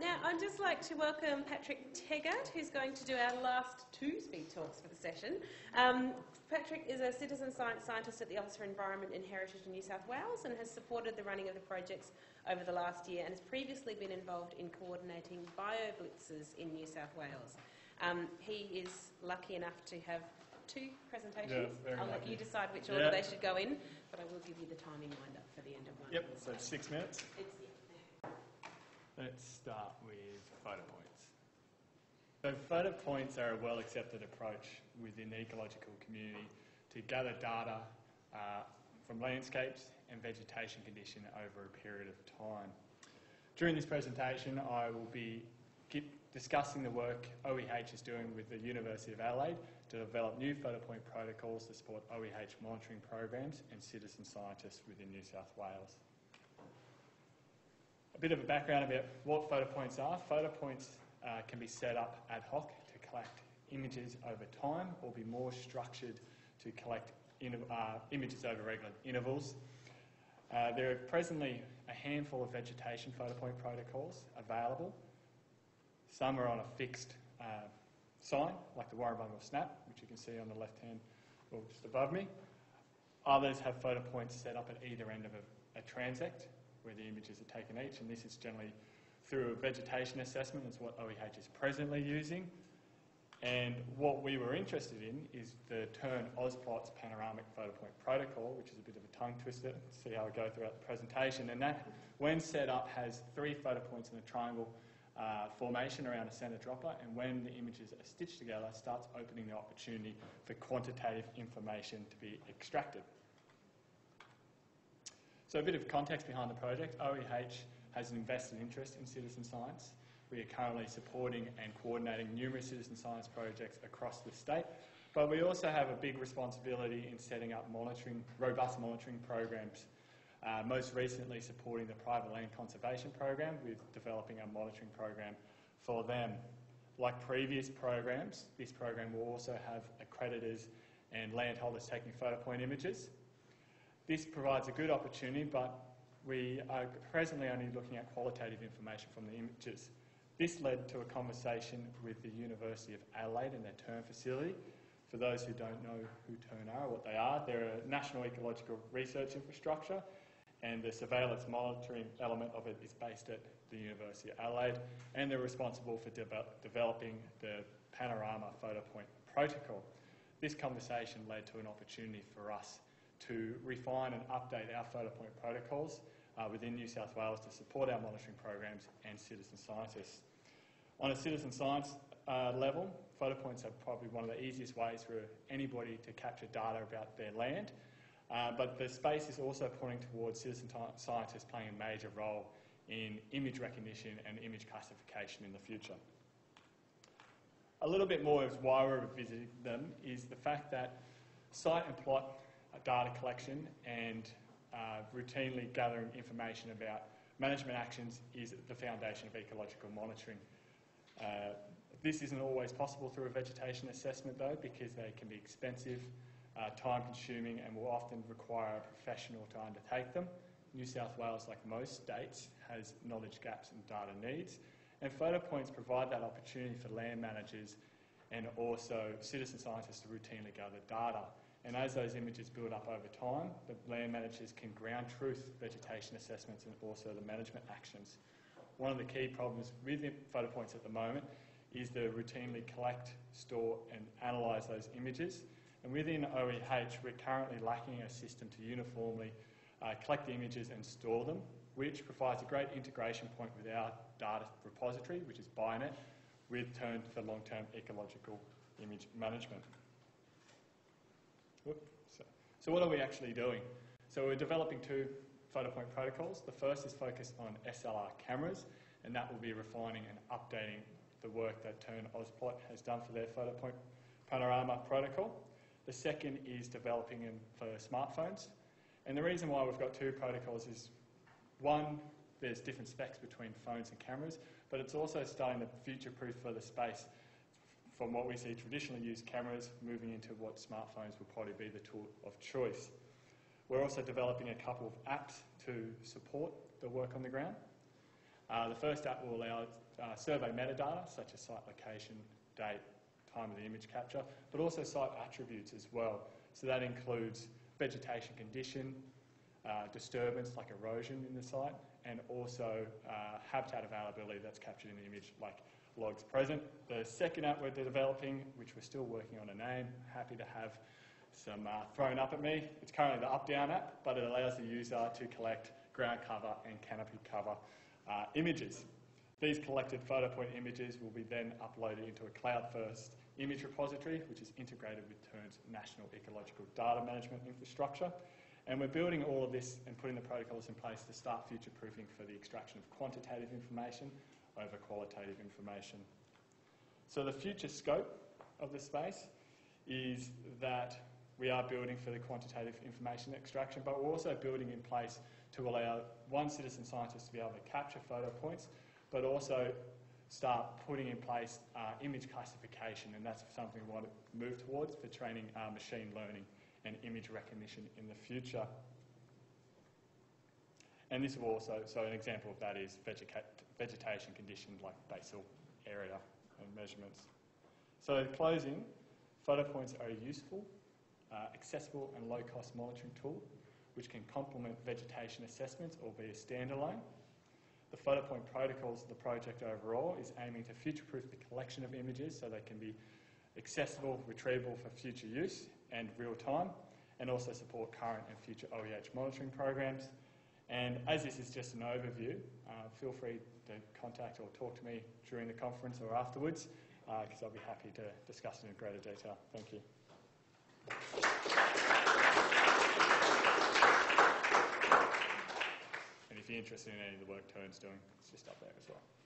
Now, I'd just like to welcome Patrick Tegart, who's going to do our last two speed talks for the session. Patrick is a citizen science scientist at the Office for Environment and Heritage in New South Wales and has supported the running of the projects over the last year and has previously been involved in coordinating BioBlitzes in New South Wales. He is lucky enough to have two presentations. Yeah, I'll let you decide which order they should go in, but I will give you the timing lined up for the end of one. Yep, so 6 minutes. Let's start with photo points. So photo points are a well-accepted approach within the ecological community to gather data from landscapes and vegetation condition over a period of time. During this presentation, I will be discussing the work OEH is doing with the University of Adelaide to develop new photo point protocols to support OEH monitoring programs and citizen scientists within New South Wales. A bit of a background about what photo points are. Photo points can be set up ad hoc to collect images over time or be more structured to collect images over regular intervals. There are presently a handful of vegetation photo point protocols available. Some are on a fixed sign, like the Warrumbungle Snap, which you can see on the left hand, or just above me. Others have photo points set up at either end of a transect, where the images are taken each, and this is generally through a vegetation assessment, is what OEH is presently using. And what we were interested in is the TERN AusPlots Panoramic Photopoint Protocol, which is a bit of a tongue twister. See how I go throughout the presentation. And that, when set up, has three photo points in a triangle formation around a centre dropper, and when the images are stitched together, starts opening the opportunity for quantitative information to be extracted. So a bit of context behind the project. OEH has an invested interest in citizen science. We are currently supporting and coordinating numerous citizen science projects across the state, but we also have a big responsibility in setting up monitoring, robust monitoring programs, most recently supporting the private land conservation program with developing a monitoring program for them. Like previous programs, this program will also have accreditors and landholders taking photo point images. This provides a good opportunity, but we are presently only looking at qualitative information from the images. This led to a conversation with the University of Adelaide and their TERN facility. For those who don't know who TERN are or what they are, they're a national ecological research infrastructure, and the surveillance monitoring element of it is based at the University of Adelaide, and they're responsible for developing the Panorama Photopoint Protocol. This conversation led to an opportunity for us to refine and update our photopoint protocols within New South Wales to support our monitoring programs and citizen scientists. On a citizen science level, photopoints are probably one of the easiest ways for anybody to capture data about their land, but the space is also pointing towards citizen scientists playing a major role in image recognition and image classification in the future. A little bit more of why we're revisiting them is the fact that site and plot data collection and routinely gathering information about management actions is the foundation of ecological monitoring. This isn't always possible through a vegetation assessment though, because they can be expensive, time consuming, and will often require a professional to undertake them. New South Wales, like most states, has knowledge gaps and data needs, and photo points provide that opportunity for land managers and also citizen scientists to routinely gather data. And as those images build up over time, the land managers can ground truth vegetation assessments and also the management actions. One of the key problems with photo points at the moment is to routinely collect, store and analyse those images. And within OEH, we're currently lacking a system to uniformly collect the images and store them, which provides a great integration point with our data repository, which is Bionet, with TERN for long-term ecological image management. So what are we actually doing? So we're developing two photopoint protocols. The first is focused on SLR cameras, and that will be refining and updating the work that TERN AusPlot has done for their photopoint panorama protocol. The second is developing them for smartphones. And the reason why we've got two protocols is, one, there's different specs between phones and cameras, but it's also starting to future-proof for the space from what we see traditionally used cameras, moving into what smartphones will probably be the tool of choice. We're also developing a couple of apps to support the work on the ground. The first app will allow survey metadata, such as site location, date, time of the image capture, but also site attributes as well. So that includes vegetation condition, disturbance like erosion in the site, and also habitat availability that's captured in the image, like logs present. The second app we're developing, which we're still working on a name, happy to have some thrown up at me. It's currently the up-down app, but it allows the user to collect ground cover and canopy cover images. These collected PhotoPoint images will be then uploaded into a cloud-first image repository, which is integrated with TERN's National Ecological Data Management Infrastructure. And we're building all of this and putting the protocols in place to start future-proofing for the extraction of quantitative information over qualitative information. So the future scope of the space is that we are building for the quantitative information extraction, but we're also building in place to allow one citizen scientist to be able to capture PhotoPoints, but also start putting in place image classification, and that's something we want to move towards for training machine learning and image recognition in the future. And this will also, so an example of that is vegetation condition like basal area and measurements. So in closing, PhotoPoints are a useful, accessible and low-cost monitoring tool which can complement vegetation assessments or be a standalone. The PhotoPoint protocols of the project overall is aiming to future-proof the collection of images so they can be accessible, retrievable for future use and real-time, and also support current and future OEH monitoring programs. And as this is just an overview, feel free to contact or talk to me during the conference or afterwards, because I'll be happy to discuss it in greater detail. Thank you. And if you're interested in any of the work TERN's doing, it's just up there as well.